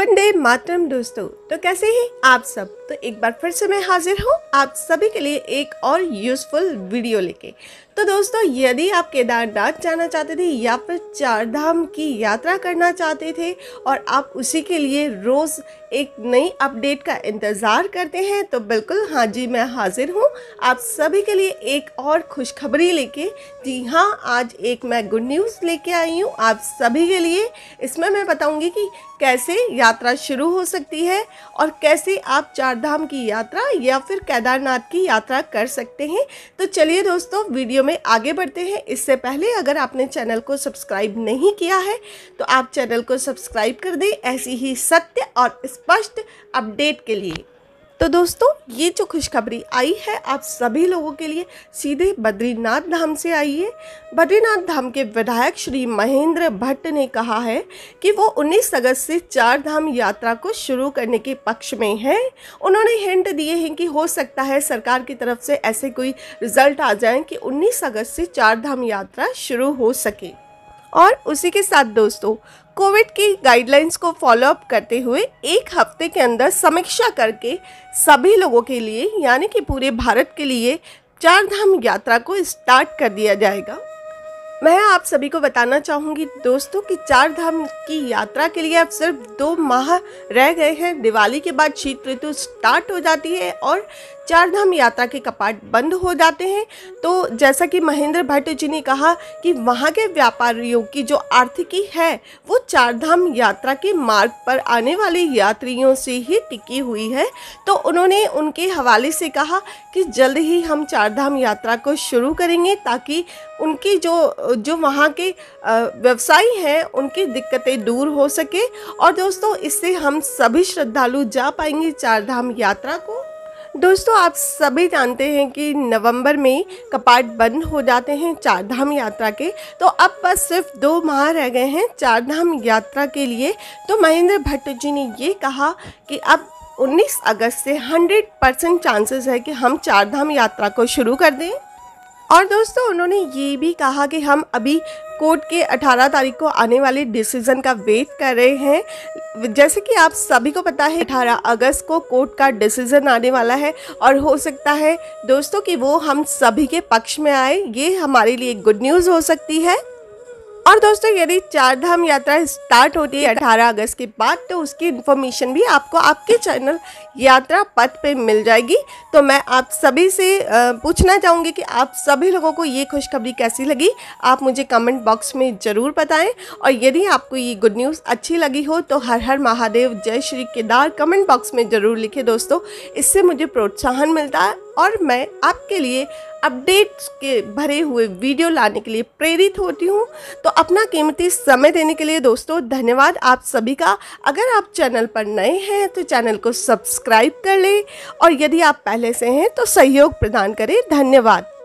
वंदे मातरम दोस्तों, तो कैसे हैं आप सब। तो एक बार फिर से मैं हाजिर हूँ आप सभी के लिए एक और यूजफुल वीडियो लेके। तो दोस्तों, यदि आप केदारनाथ जाना चाहते थे या फिर चारधाम की यात्रा करना चाहते थे और आप उसी के लिए रोज़ एक नई अपडेट का इंतज़ार करते हैं, तो बिल्कुल हाँ जी, मैं हाजिर हूँ आप सभी के लिए एक और खुशखबरी लेके। जी हाँ, आज एक मैं गुड न्यूज़ लेके आई हूँ आप सभी के लिए। इसमें मैं बताऊँगी कि कैसे यात्रा शुरू हो सकती है और कैसे आप चारधाम की यात्रा या फिर केदारनाथ की यात्रा कर सकते हैं। तो चलिए दोस्तों, वीडियो में आगे बढ़ते हैं। इससे पहले अगर आपने चैनल को सब्सक्राइब नहीं किया है तो आप चैनल को सब्सक्राइब कर दें ऐसी ही सत्य और स्पष्ट अपडेट के लिए। तो दोस्तों, ये जो खुशखबरी आई है आप सभी लोगों के लिए सीधे बद्रीनाथ धाम से आई है। बद्रीनाथ धाम के विधायक श्री महेंद्र भट्ट ने कहा है कि वो 19 अगस्त से चारधाम यात्रा को शुरू करने के पक्ष में हैं। उन्होंने हिंट दिए हैं कि हो सकता है सरकार की तरफ से ऐसे कोई रिजल्ट आ जाए कि 19 अगस्त से चारधाम यात्रा शुरू हो सके। और उसी के साथ दोस्तों, कोविड की गाइडलाइंस को फॉलोअप करते हुए एक हफ्ते के अंदर समीक्षा करके सभी लोगों के लिए यानी कि पूरे भारत के लिए चारधाम यात्रा को स्टार्ट कर दिया जाएगा। मैं आप सभी को बताना चाहूँगी दोस्तों कि चारधाम की यात्रा के लिए अब सिर्फ 2 माह रह गए हैं। दिवाली के बाद शीत ऋतु स्टार्ट हो जाती है और चारधाम यात्रा के कपाट बंद हो जाते हैं। तो जैसा कि महेंद्र भट्ट जी ने कहा कि वहाँ के व्यापारियों की जो आर्थिकी है वो चारधाम यात्रा के मार्ग पर आने वाले यात्रियों से ही टिकी हुई है। तो उन्होंने उनके हवाले से कहा कि जल्द ही हम चारधाम यात्रा को शुरू करेंगे ताकि उनकी जो वहाँ के व्यवसायी हैं उनकी दिक्कतें दूर हो सके। और दोस्तों, इससे हम सभी श्रद्धालु जा पाएंगे चारधाम यात्रा को। दोस्तों, आप सभी जानते हैं कि नवंबर में कपाट बंद हो जाते हैं चारधाम यात्रा के। तो अब बस सिर्फ 2 माह रह गए हैं चारधाम यात्रा के लिए। तो महेंद्र भट्ट जी ने ये कहा कि अब 19 अगस्त से 100% चांसेस है कि हम चारधाम यात्रा को शुरू कर दें। और दोस्तों, उन्होंने ये भी कहा कि हम अभी कोर्ट के 18 तारीख को आने वाले डिसीज़न का वेट कर रहे हैं। जैसे कि आप सभी को पता है 18 अगस्त को कोर्ट का डिसीज़न आने वाला है और हो सकता है दोस्तों कि वो हम सभी के पक्ष में आए। ये हमारे लिए गुड न्यूज़ हो सकती है। और दोस्तों, यदि चारधाम यात्रा स्टार्ट होती है 18 अगस्त के बाद तो उसकी इन्फॉर्मेशन भी आपको आपके चैनल यात्रा पथ पे मिल जाएगी। तो मैं आप सभी से पूछना चाहूँगी कि आप सभी लोगों को ये खुशखबरी कैसी लगी, आप मुझे कमेंट बॉक्स में ज़रूर बताएं। और यदि आपको ये गुड न्यूज़ अच्छी लगी हो तो हर हर महादेव, जय श्री केदार कमेंट बॉक्स में ज़रूर लिखें दोस्तों। इससे मुझे प्रोत्साहन मिलता है और मैं आपके लिए अपडेट्स के भरे हुए वीडियो लाने के लिए प्रेरित होती हूँ। तो अपना कीमती समय देने के लिए दोस्तों धन्यवाद आप सभी का। अगर आप चैनल पर नए हैं तो चैनल को सब्सक्राइब कर लें और यदि आप पहले से हैं तो सहयोग प्रदान करें। धन्यवाद।